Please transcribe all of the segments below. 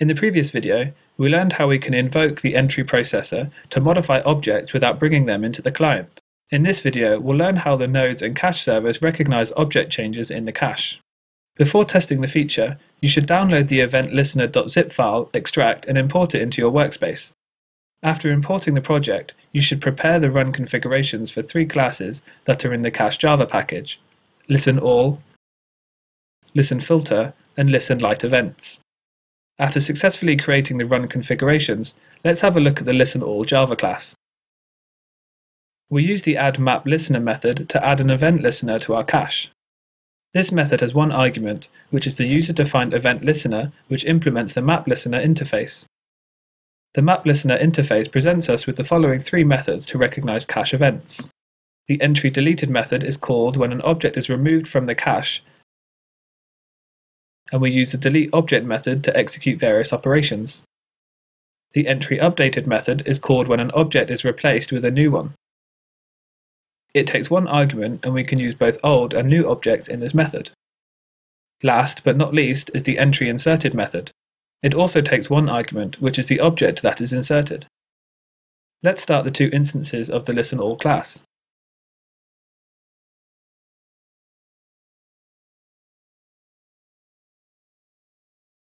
In the previous video, we learned how we can invoke the entry processor to modify objects without bringing them into the client. In this video, we'll learn how the nodes and cache servers recognize object changes in the cache. Before testing the feature, you should download the EventListener.zip file, extract, and import it into your workspace. After importing the project, you should prepare the run configurations for three classes that are in the cache Java package: listenAll, listenFilter, and listenLiteEvents. After successfully creating the run configurations, let's have a look at the listenAll Java class. We use the addMapListener method to add an event listener to our cache. This method has one argument, which is the user-defined event listener, which implements the MapListener interface. The MapListener interface presents us with the following three methods to recognize cache events. The entryDeleted method is called when an object is removed from the cache, and we use the deleteObject method to execute various operations. The entryUpdated method is called when an object is replaced with a new one. It takes one argument, and we can use both old and new objects in this method. Last but not least is the entryInserted method. It also takes one argument, which is the object that is inserted. Let's start the two instances of the listenAll class.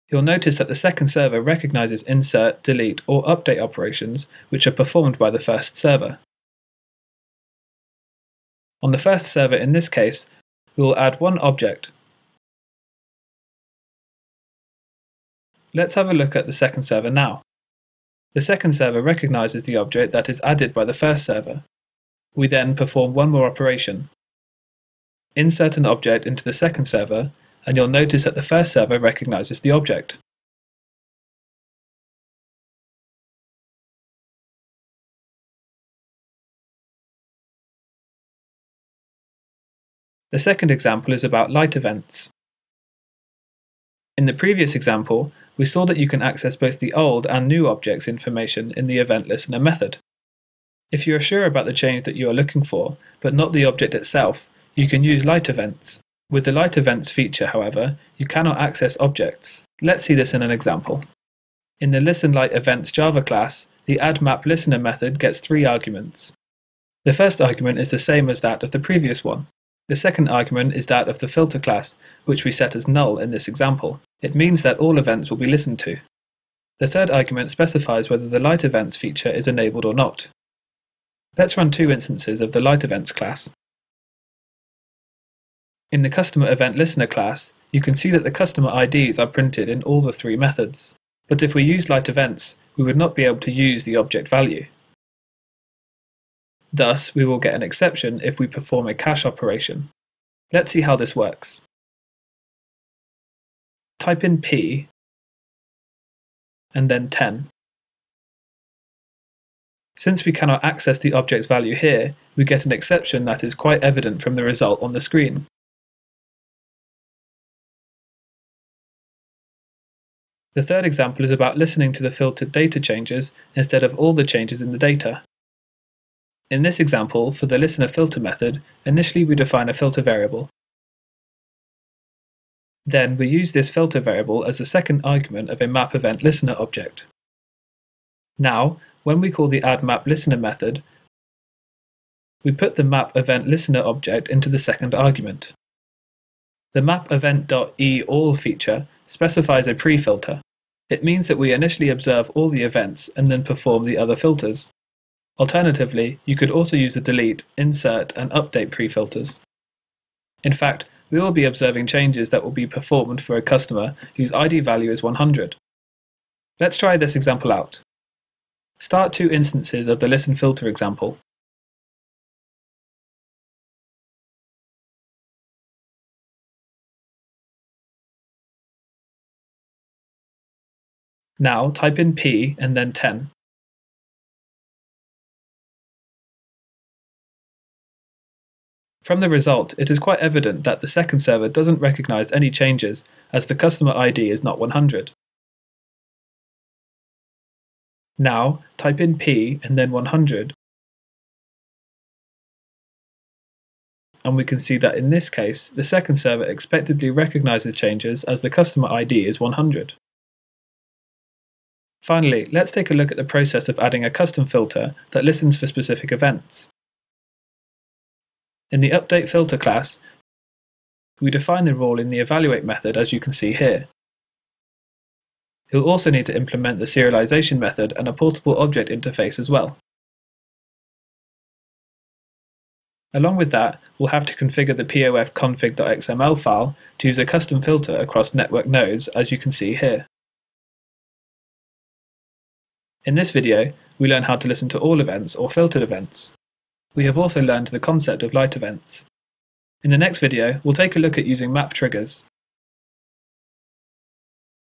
You'll notice that the second server recognizes insert, delete, or update operations, which are performed by the first server. On the first server in this case, we will add one object. Let's have a look at the second server now. The second server recognizes the object that is added by the first server. We then perform one more operation. Insert an object into the second server, and you'll notice that the first server recognizes the object. The second example is about light events. In the previous example, we saw that you can access both the old and new objects information in the event listener method. If you are sure about the change that you are looking for, but not the object itself, you can use light events. With the light events feature, however, you cannot access objects. Let's see this in an example. In the listenLiteEvents Java class, the addMapListener method gets three arguments. The first argument is the same as that of the previous one. The second argument is that of the filter class, which we set as null in this example. It means that all events will be listened to. The third argument specifies whether the light events feature is enabled or not. Let's run two instances of the light events class. In the CustomerEventListener class, you can see that the customer IDs are printed in all the three methods. But if we use light events, we would not be able to use the object value. Thus, we will get an exception if we perform a cache operation. Let's see how this works. Type in P and then 10. Since we cannot access the object's value here, we get an exception that is quite evident from the result on the screen. The third example is about listening to the filtered data changes instead of all the changes in the data. In this example, for the listenerFilter method, initially we define a filter variable. Then we use this filter variable as the second argument of a mapEventListener object. Now, when we call the addMapListener method, we put the mapEventListener object into the second argument. The mapEvent.eAll feature specifies a pre-filter. It means that we initially observe all the events and then perform the other filters. Alternatively, you could also use the delete, insert, and update pre-filters. In fact, we will be observing changes that will be performed for a customer whose ID value is 100. Let's try this example out. Start two instances of the listenFilter example. Now type in P and then 10. From the result, it is quite evident that the second server doesn't recognize any changes, as the customer ID is not 100. Now, type in P and then 100, and we can see that in this case, the second server expectedly recognizes changes as the customer ID is 100. Finally, let's take a look at the process of adding a custom filter that listens for specific events. In the UpdateFilter class, we define the rule in the Evaluate method as you can see here. You'll also need to implement the serialization method and a portable object interface as well. Along with that, we'll have to configure the POFConfig.xml file to use a custom filter across network nodes as you can see here. In this video, we learn how to listen to all events or filtered events. We have also learned the concept of light events. In the next video, we'll take a look at using map triggers.